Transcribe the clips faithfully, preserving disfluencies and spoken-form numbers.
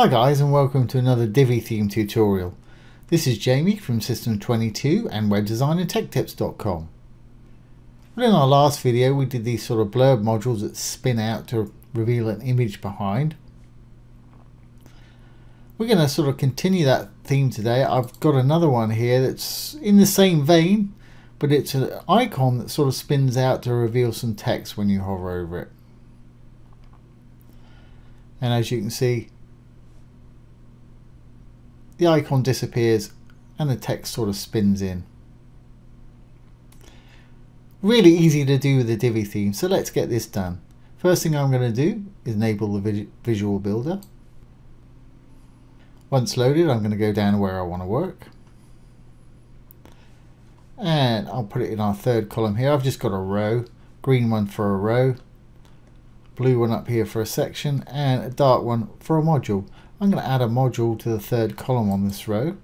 Hi guys, and welcome to another Divi theme tutorial. This is Jamie from System twenty-two and web design and tech tips dot com. Well, in our last video we did these sort of blurb modules that spin out to reveal an image behind. We're going to sort of continue that theme today. I've got another one here that's in the same vein, but it's an icon that sort of spins out to reveal some text when you hover over it. And as you can see, the icon disappears and the text sort of spins in. Really easy to do with the Divi theme, so let's get this done. First thing I'm going to do is enable the visual builder. Once loaded, I'm going to go down to where I want to work. And I'll put it in our third column here. I've just got a row, green one for a row, blue one up here for a section, and a dark one for a module. I'm going to add a module to the third column on this row.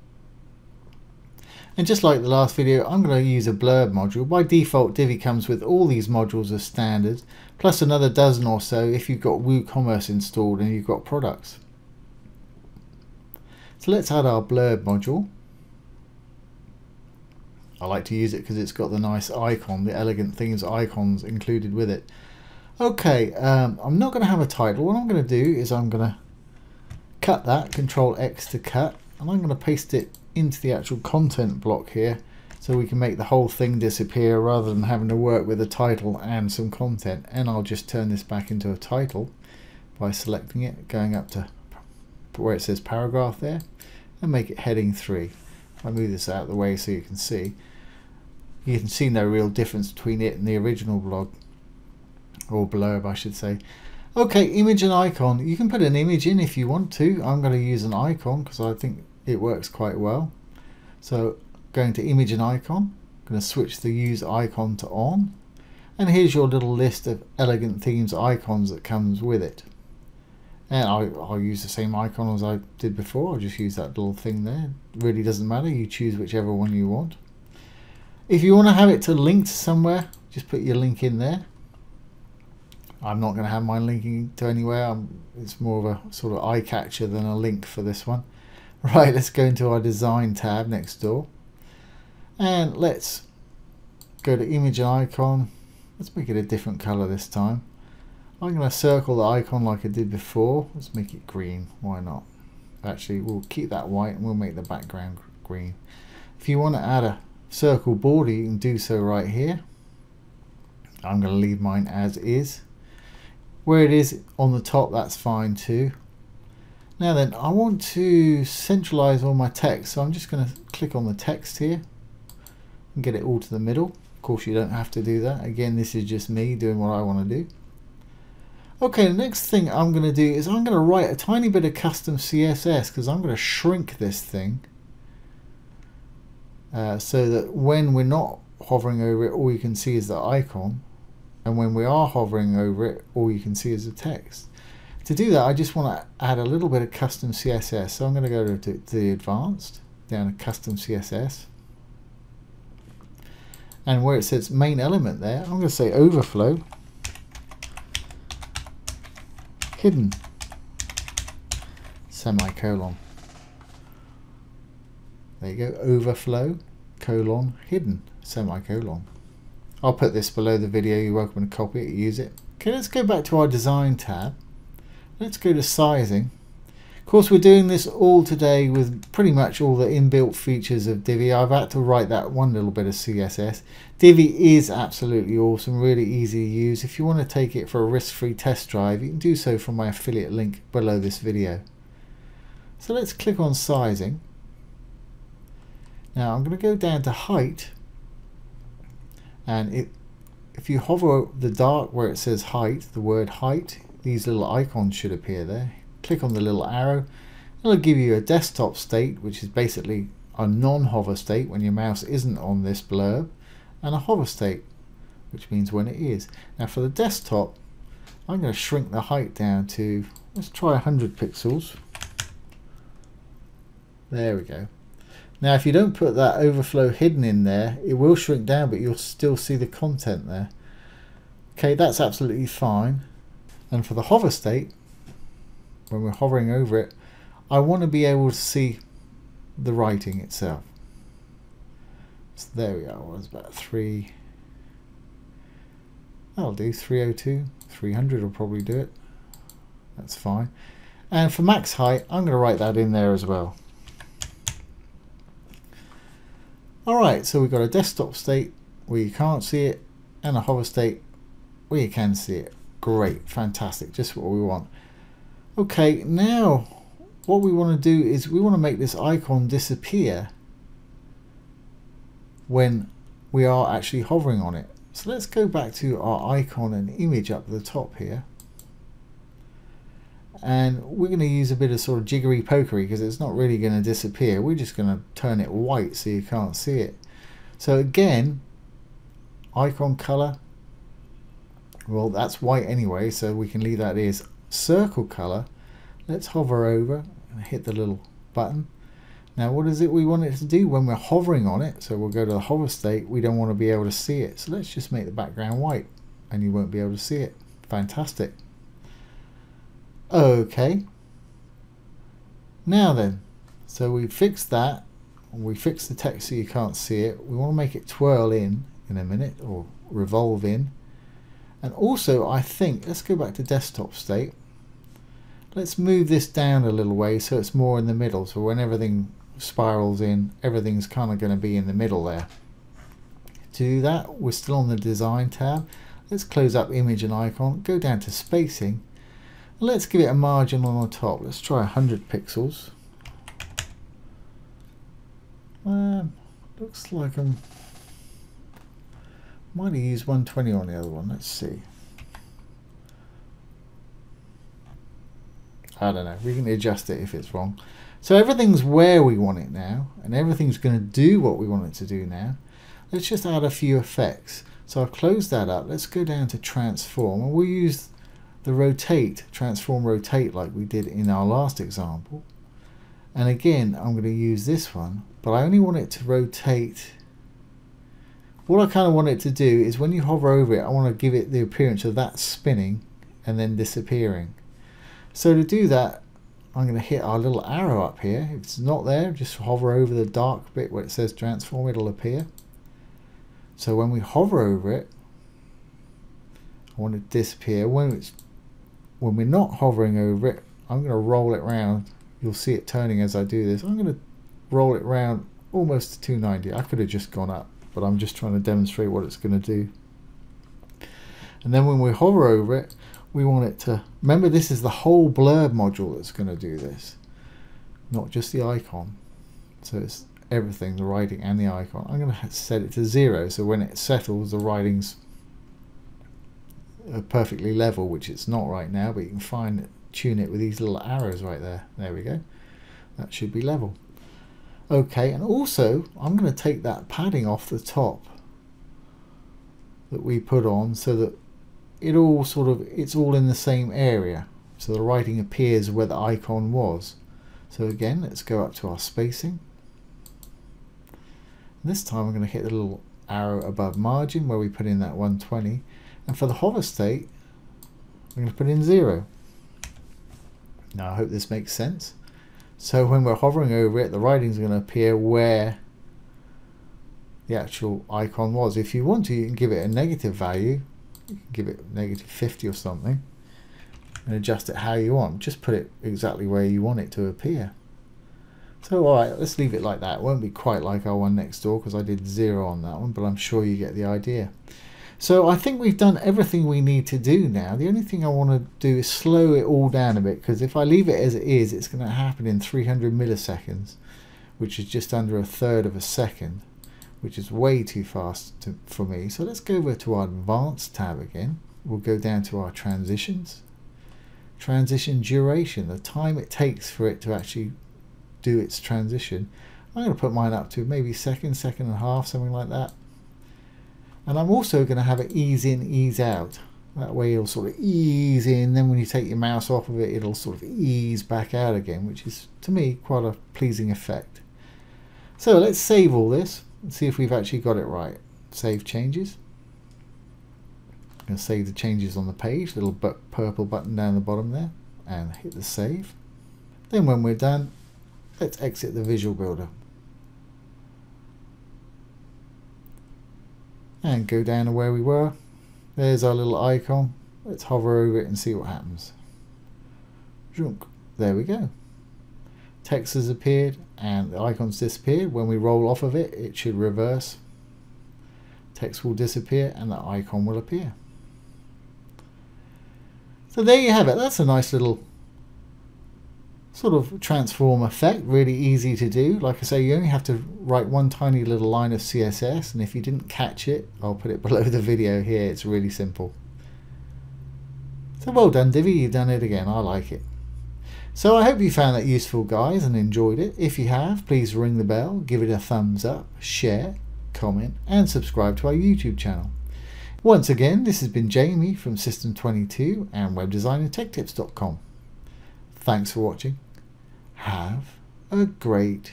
And just like the last video, I'm going to use a blurb module. By default, Divi comes with all these modules as standard, plus another dozen or so if you've got WooCommerce installed and you've got products. So let's add our blurb module. I like to use it because it's got the nice icon, the Elegant Themes icons included with it. Okay, um, I'm not going to have a title. What I'm going to do is I'm going to cut that, Control X to cut, and I'm going to paste it into the actual content block here so we can make the whole thing disappear rather than having to work with a title and some content. And I'll just turn this back into a title by selecting it, going up to where it says paragraph there, and make it heading three. I'll move this out of the way so you can see. You can see no real difference between it and the original blog, or blurb I should say. Okay, image and icon. You can put an image in if you want to. I'm going to use an icon because I think it works quite well. So going to image and icon, I'm going to switch the use icon to on. And here's your little list of Elegant Themes icons that comes with it. And I, I'll use the same icon as I did before. I'll just use that little thing there. It really doesn't matter. You choose whichever one you want. If you want to have it to link to somewhere, just put your link in there. I'm not going to have mine linking to anywhere. I'm, it's more of a sort of eye catcher than a link for this one. Right, let's go into our design tab next door. And let's go to image and icon. Let's make it a different color this time. I'm going to circle the icon like I did before. Let's make it green. Why not? Actually, we'll keep that white and we'll make the background green. If you want to add a circle border, you can do so right here. I'm going to leave mine as is. Where it is on the top, that's fine too. Now then, I want to centralize all my text, so I'm just going to click on the text here and get it all to the middle. Of course, you don't have to do that. Again, this is just me doing what I want to do. Okay, the next thing I'm going to do is I'm going to write a tiny bit of custom C S S because I'm going to shrink this thing uh, so that when we're not hovering over it, all you can see is the icon. And when we are hovering over it, all you can see is the text. To do that, I just want to add a little bit of custom C S S. So I'm going to go to, to the advanced, down to custom C S S. And where it says main element there, I'm going to say overflow, hidden, semicolon. There you go, overflow, colon, hidden, semicolon. I'll put this below the video, you're welcome to copy it, use it. Okay, let's go back to our design tab. Let's go to sizing. Of course, we're doing this all today with pretty much all the inbuilt features of Divi. I've had to write that one little bit of C S S. Divi is absolutely awesome, really easy to use. If you want to take it for a risk-free test drive, you can do so from my affiliate link below this video. So let's click on sizing. Now I'm going to go down to height. And it, if you hover the dark where it says height, the word height, these little icons should appear there. Click on the little arrow. It'll give you a desktop state, which is basically a non-hover state when your mouse isn't on this blurb, and a hover state, which means when it is. Now for the desktop, I'm going to shrink the height down to, let's try one hundred pixels. There we go. Now if you don't put that overflow hidden in there, it will shrink down, but you'll still see the content there. Okay, that's absolutely fine. And for the hover state, when we're hovering over it, I want to be able to see the writing itself. So there we are, it was about three. That'll do, three oh two, three hundred will probably do it. That's fine. And for max height, I'm going to write that in there as well. Alright, so we've got a desktop state where you can't see it and a hover state where you can see it. Great, fantastic, just what we want. Okay, now what we want to do is we want to make this icon disappear when we are actually hovering on it. So let's go back to our icon and image up the top here. And we're going to use a bit of sort of jiggery pokery because it's not really going to disappear. We're just going to turn it white so you can't see it. So again, icon color, well that's white anyway, so we can leave that as circle color. Let's hover over and hit the little button. Now what is it we want it to do when we're hovering on it? So we'll go to the hover state. We don't want to be able to see it. So let's just make the background white and you won't be able to see it. Fantastic. Okay, now then, so we fixed that, we fixed the text so you can't see it. We want to make it twirl in in a minute, or revolve in. And also I think, let's go back to desktop state, let's move this down a little way so it's more in the middle. So when everything spirals in, everything's kind of going to be in the middle there. To do that, we're still on the design tab. Let's close up image and icon, go down to spacing. Let's give it a margin on the top. Let's try one hundred pixels. Um, looks like I'm might have used one twenty on the other one. Let's see. I don't know. We can adjust it if it's wrong. So everything's where we want it now, and everything's going to do what we want it to do now. Let's just add a few effects. So I've closed that up. Let's go down to transform, and we'll use the rotate, transform rotate, like we did in our last example. And again, I'm going to use this one, but I only want it to rotate. What I kind of want it to do is when you hover over it, I want to give it the appearance of that spinning and then disappearing. So to do that, I'm going to hit our little arrow up here. If it's not there, just hover over the dark bit where it says transform, it'll appear. So when we hover over it, I want it to disappear. When it's when we're not hovering over it, I'm going to roll it round. You'll see it turning as I do this. I'm going to roll it round almost to two ninety. I could have just gone up, but I'm just trying to demonstrate what it's going to do. And then when we hover over it, we want it to, remember this is the whole blurb module that's going to do this, not just the icon. So it's everything, the writing and the icon. I'm going to set it to zero, so when it settles, the writing's perfectly level, which it's not right now, but you can fine tune it with these little arrows right there. There we go, that should be level. Okay, and also I'm going to take that padding off the top that we put on so that it all sort of, it's all in the same area, so the writing appears where the icon was. So again, let's go up to our spacing, and this time I'm going to hit the little arrow above margin where we put in that one twenty. And for the hover state, I'm going to put in zero. Now I hope this makes sense. So when we're hovering over it, the writing's going to appear where the actual icon was. If you want to, you can give it a negative value. You can give it negative fifty or something and adjust it how you want. Just put it exactly where you want it to appear. So alright, let's leave it like that. It won't be quite like our one next door because I did zero on that one, but I'm sure you get the idea. So I think we've done everything we need to do now. The only thing I want to do is slow it all down a bit, because if I leave it as it is, it's going to happen in three hundred milliseconds, which is just under a third of a second, which is way too fast to, for me. So let's go over to our advanced tab again. We'll go down to our transitions. Transition duration, the time it takes for it to actually do its transition. I'm going to put mine up to maybe second, second and a half, something like that. And I'm also going to have it ease in, ease out. That way it'll sort of ease in, then when you take your mouse off of it, it'll sort of ease back out again, which is, to me, quite a pleasing effect. So let's save all this and see if we've actually got it right. Save changes. I'm going to save the changes on the page, little bu- purple button down the bottom there, and hit the save. Then when we're done, let's exit the visual builder and go down to where we were. There's our little icon. Let's hover over it and see what happens. There we go. Text has appeared and the icon's disappeared. When we roll off of it, it should reverse. Text will disappear and the icon will appear. So there you have it. That's a nice little sort of transform effect, really easy to do. Like I say, you only have to write one tiny little line of C S S, and if you didn't catch it, I'll put it below the video here. It's really simple. So well done, Divi, you've done it again. I like it. So I hope you found that useful, guys, and enjoyed it. If you have, please ring the bell, give it a thumbs up, share, comment, and subscribe to our YouTube channel. Once again, this has been Jamie from System twenty-two and web design and tech tips dot com. Thanks for watching. Have a great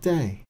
day.